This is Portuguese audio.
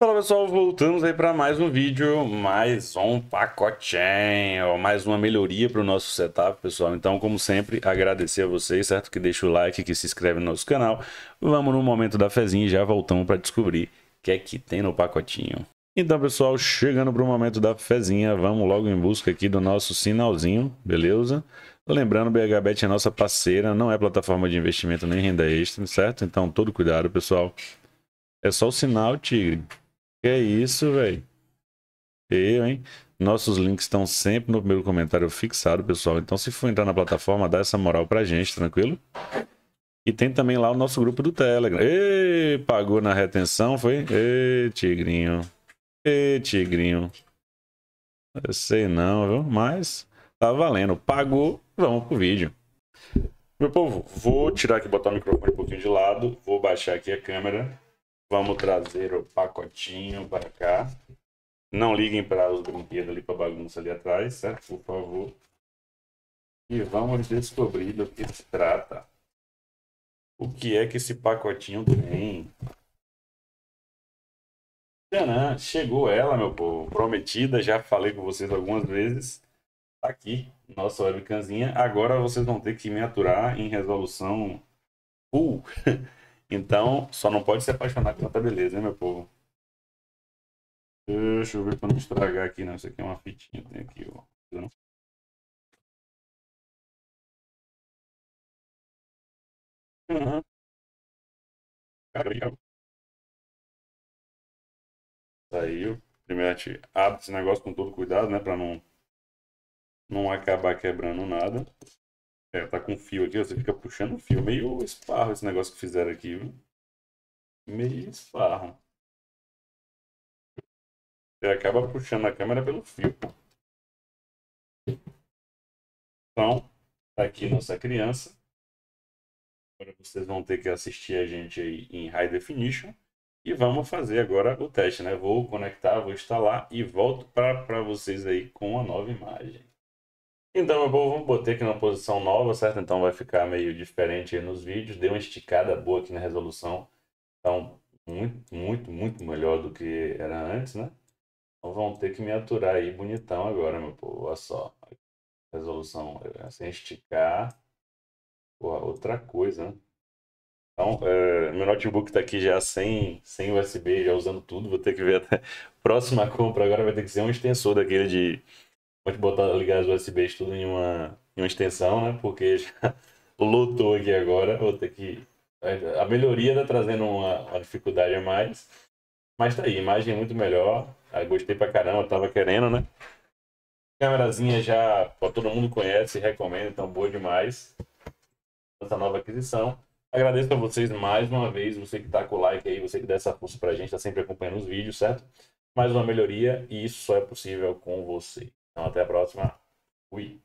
Fala pessoal, voltamos aí para mais um vídeo, mais um pacotinho, mais uma melhoria para o nosso setup, pessoal. Então, como sempre, agradecer a vocês, certo? Que deixa o like, que se inscreve no nosso canal. Vamos no momento da fezinha e já voltamos para descobrir o que é que tem no pacotinho. Então, pessoal, chegando para o momento da fezinha, vamos logo em busca aqui do nosso sinalzinho, beleza? Lembrando, BHBet é nossa parceira, não é plataforma de investimento nem renda extra, certo? Então, todo cuidado, pessoal. É só o sinal, tigre. Que é isso, velho? Eu, hein? Nossos links estão sempre no primeiro comentário fixado, pessoal. Então, se for entrar na plataforma, dá essa moral pra gente, tranquilo? E tem também lá o nosso grupo do Telegram. Ei, pagou na retenção, foi? Ei, tigrinho. Ei, tigrinho. Eu sei não, viu? Mas tá valendo. Pagou, vamos pro vídeo. Meu povo, vou tirar aqui, botar o microfone um pouquinho de lado. Vou baixar aqui a câmera. Vamos trazer o pacotinho para cá. Não liguem para os brinquedos ali, para a bagunça ali atrás, certo? Por favor. E vamos descobrir do que se trata. O que é que esse pacotinho tem? Tcharam! Chegou ela, meu povo. Prometida, já falei com vocês algumas vezes. Aqui, nossa webcamzinha. Agora vocês vão ter que me aturar em resolução full. Então, só não pode se apaixonar por tanta beleza, né, meu povo? Deixa eu ver para não estragar aqui, não. Isso aqui é uma fitinha, tem aqui, ó. Uhum. Saiu. Primeiro a gente abre esse negócio com todo cuidado, né, para não acabar quebrando nada. É, tá com fio aqui, você fica puxando o fio. Meio esparro esse negócio que fizeram aqui, viu? Meio esparro. Você acaba puxando a câmera pelo fio. Então, tá aqui nossa criança. Agora vocês vão ter que assistir a gente aí em High Definition. E vamos fazer agora o teste, né? Vou conectar, vou instalar e volto para vocês aí com a nova imagem. Então, meu povo, vamos botar aqui na posição nova, certo? Então vai ficar meio diferente aí nos vídeos. Deu uma esticada boa aqui na resolução. Então, muito melhor do que era antes, né? Então vão ter que me aturar aí bonitão agora, meu povo. Olha só. Resolução sem esticar. Porra, outra coisa, né? Então, meu notebook tá aqui já sem USB, já usando tudo. Vou ter que ver até... Próxima compra agora vai ter que ser um extensor daquele de... Pode botar, ligar as USBs tudo em uma extensão, né? Porque já lotou aqui agora. Vou ter que... A melhoria tá trazendo uma dificuldade a mais. Mas tá aí, imagem muito melhor. Ah, gostei pra caramba, tava querendo, né? Camerazinha já todo mundo conhece, recomendo, então boa demais. Essa nova aquisição. Agradeço a vocês mais uma vez, você que tá com o like aí, você que dá essa força pra gente, tá sempre acompanhando os vídeos, certo? Mais uma melhoria e isso só é possível com você. Então, até a próxima. Fui.